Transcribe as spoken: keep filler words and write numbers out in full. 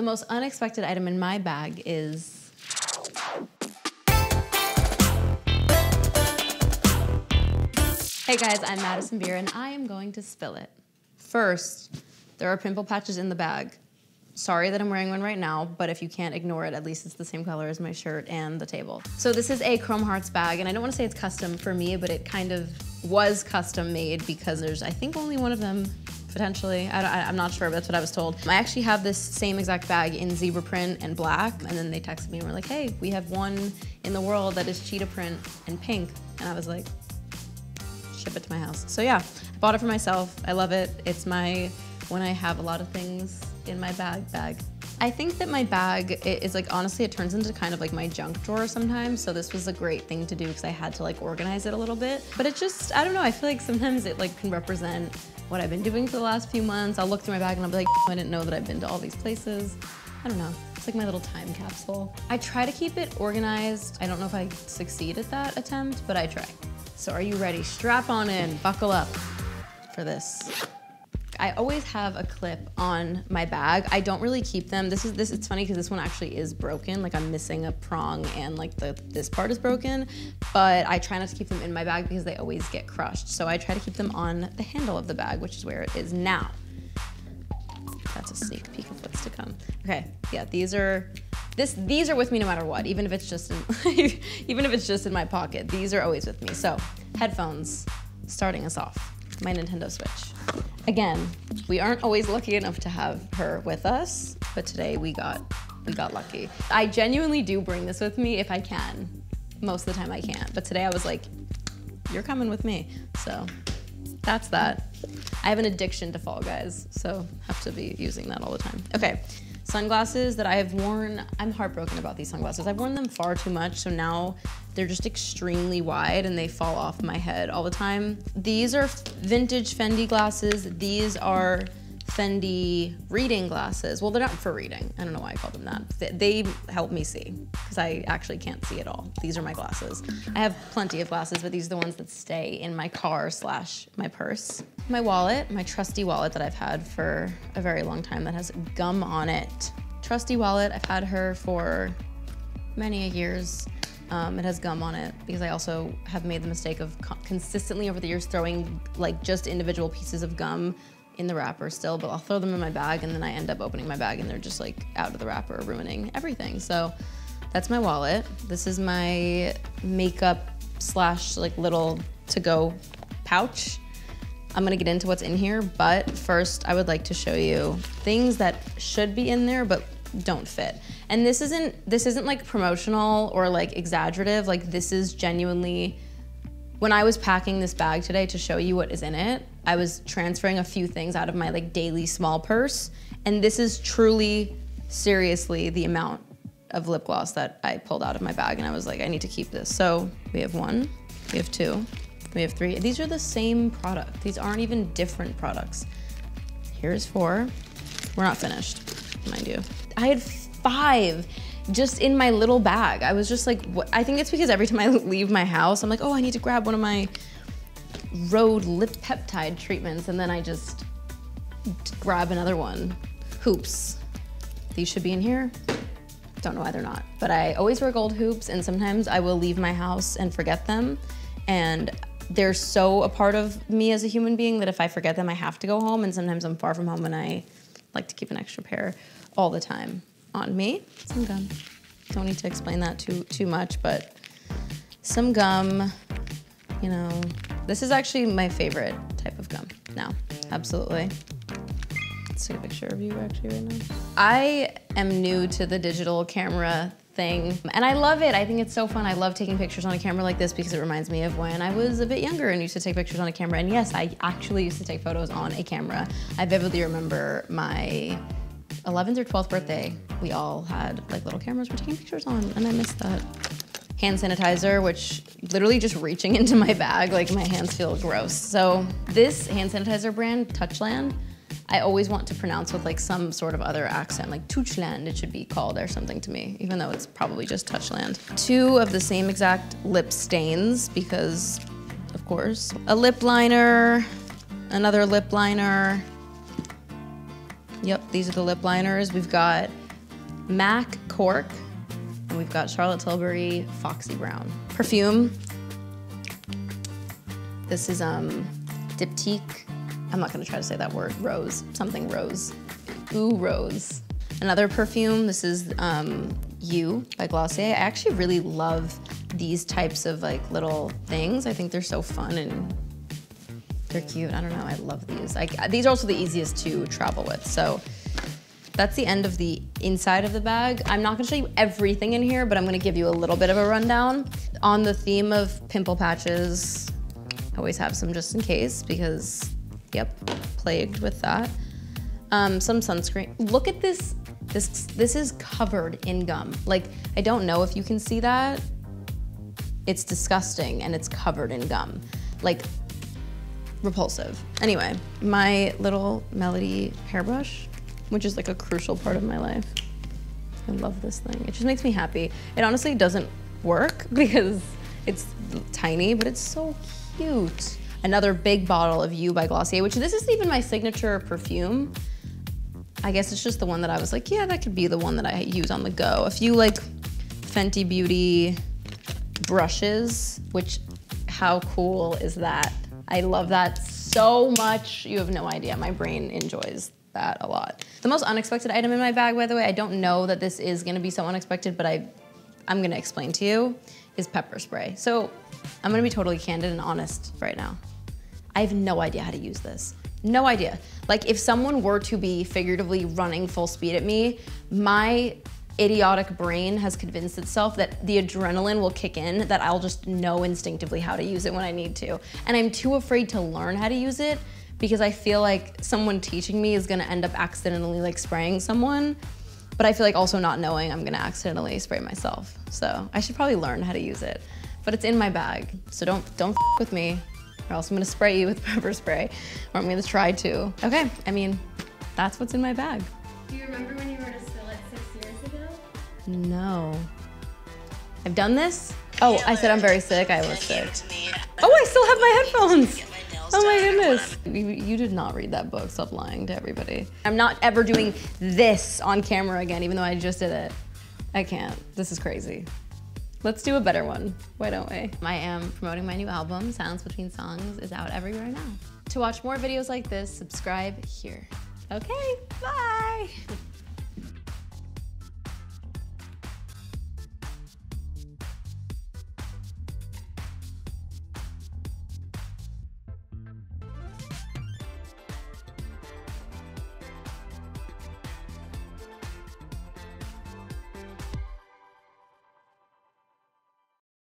The most unexpected item in my bag is... Hey guys, I'm Madison Beer and I am going to spill it. First, there are pimple patches in the bag. Sorry that I'm wearing one right now, but if you can't ignore it, at least it's the same color as my shirt and the table. So this is a Chrome Hearts bag, and I don't want to say it's custom for me, but it kind of was custom made because there's, I think, only one of them, potentially. I don't, I, I'm not sure, but that's what I was told. I actually have this same exact bag in zebra print and black, and then they texted me and were like, hey, we have one in the world that is cheetah print and pink, and I was like, ship it to my house. So yeah, I bought it for myself. I love it. It's my, when I have a lot of things in my bag bag. I think that my bag is like, honestly, it turns into kind of like my junk drawer sometimes. So this was a great thing to do because I had to like organize it a little bit. But it just, I don't know, I feel like sometimes it like can represent what I've been doing for the last few months. I'll look through my bag and I'll be like, I didn't know that I've been to all these places. I don't know. It's like my little time capsule. I try to keep it organized. I don't know if I succeed at that attempt, but I try. So are you ready? Strap on in, buckle up for this. I always have a clip on my bag. I don't really keep them. This is this. It's funny because this one actually is broken. Like I'm missing a prong and like the this part is broken. But I try not to keep them in my bag because they always get crushed. So I try to keep them on the handle of the bag, which is where it is now. That's a sneak peek of what's to come. Okay, yeah, these are this. These are with me no matter what, even if it's just in, even if it's just in my pocket. These are always with me. So headphones, starting us off. My Nintendo Switch. Again, we aren't always lucky enough to have her with us, but today we got we got lucky. I genuinely do bring this with me if I can. Most of the time I can't, but today I was like, you're coming with me. So that's that. I have an addiction to Fall Guys, so have to be using that all the time. Okay, sunglasses that I have worn. I'm heartbroken about these sunglasses. I've worn them far too much, so now they're just extremely wide and they fall off my head all the time. These are vintage Fendi glasses. These are Fendi reading glasses. Well, they're not for reading. I don't know why I call them that. They help me see because I actually can't see at all. These are my glasses. I have plenty of glasses, but these are the ones that stay in my car slash my purse. My wallet, my trusty wallet that I've had for a very long time that has gum on it. Trusty wallet, I've had her for many years. Um, it has gum on it because I also have made the mistake of co consistently over the years throwing like just individual pieces of gum in the wrapper still, but I'll throw them in my bag and then I end up opening my bag and they're just like out of the wrapper, ruining everything. So that's my wallet. This is my makeup slash like little to-go pouch. I'm gonna get into what's in here, but first I would like to show you things that should be in there, but don't fit. And this isn't this isn't like promotional or like exaggerative. Like this is genuinely, when I was packing this bag today to show you what is in it, I was transferring a few things out of my like daily small purse. And this is truly, seriously, the amount of lip gloss that I pulled out of my bag. And I was like, I need to keep this. So we have one, we have two, we have three. These are the same product. These aren't even different products. Here's four. We're not finished, mind you. I had five just in my little bag. I was just like, what? I think it's because every time I leave my house, I'm like, oh, I need to grab one of my Rhode lip peptide treatments. And then I just grab another one. Hoops. These should be in here. Don't know why they're not. But I always wear gold hoops and sometimes I will leave my house and forget them. And they're so a part of me as a human being that if I forget them, I have to go home. And sometimes I'm far from home and I like to keep an extra pair all the time on me. Some gum. Don't need to explain that too too much, but some gum, you know. This is actually my favorite type of gum now, absolutely. Let's take a picture of you actually right now. I am new to the digital camera thing, and I love it. I think it's so fun. I love taking pictures on a camera like this because it reminds me of when I was a bit younger and used to take pictures on a camera. And yes, I actually used to take photos on a camera. I vividly remember my eleventh or twelfth birthday, we all had like little cameras we're taking pictures on, and I missed that. Hand sanitizer, which literally just reaching into my bag, like my hands feel gross. So this hand sanitizer brand, Touchland, I always want to pronounce with like some sort of other accent, like Touchland it should be called or something to me, even though it's probably just Touchland. Two of the same exact lip stains, because of course. A lip liner, another lip liner. Yep, these are the lip liners. We've got MAC Cork, and we've got Charlotte Tilbury Foxy Brown. Perfume, this is um, Diptyque, I'm not gonna try to say that word, Rose, something Rose, Ooh Rose. Another perfume, this is um, You by Glossier. I actually really love these types of like little things. I think they're so fun and they're cute. I don't know, I love these. I, these are also the easiest to travel with. So that's the end of the inside of the bag. I'm not gonna show you everything in here, but I'm gonna give you a little bit of a rundown. On the theme of pimple patches, I always have some just in case because, yep, plagued with that. Um, some sunscreen. Look at this, this, this is covered in gum. Like, I don't know if you can see that. It's disgusting and it's covered in gum. Like, repulsive. Anyway, my little Melody hairbrush, which is like a crucial part of my life. I love this thing, it just makes me happy. It honestly doesn't work because it's tiny, but it's so cute. Another big bottle of You by Glossier, which this isn't even my signature perfume. I guess it's just the one that I was like, yeah, that could be the one that I use on the go. A few like Fenty Beauty brushes, which how cool is that? I love that so much. You have no idea, my brain enjoys that a lot. The most unexpected item in my bag, by the way, I don't know that this is gonna be so unexpected, but I, I'm gonna explain to you, is pepper spray. So I'm gonna be totally candid and honest right now. I have no idea how to use this. No idea. Like if someone were to be figuratively running full speed at me, my idiotic brain has convinced itself that the adrenaline will kick in, that I'll just know instinctively how to use it when I need to. And I'm too afraid to learn how to use it because I feel like someone teaching me is gonna end up accidentally like spraying someone. But I feel like also not knowing I'm gonna accidentally spray myself. So I should probably learn how to use it. But it's in my bag, so don't don't f with me, or else I'm gonna spray you with pepper spray, or I'm gonna try to. Okay, I mean, that's what's in my bag. Do you remember when you were at Sillet six years ago? No. I've done this? Oh, I said I'm very sick, I was sick. Oh, I still have my headphones! Oh my goodness. You, you did not read that book, stop lying to everybody. I'm not ever doing this on camera again, even though I just did it. I can't, this is crazy. Let's do a better one, why don't we? I am promoting my new album, Silence Between Songs, is out everywhere now. To watch more videos like this, subscribe here. Okay, bye!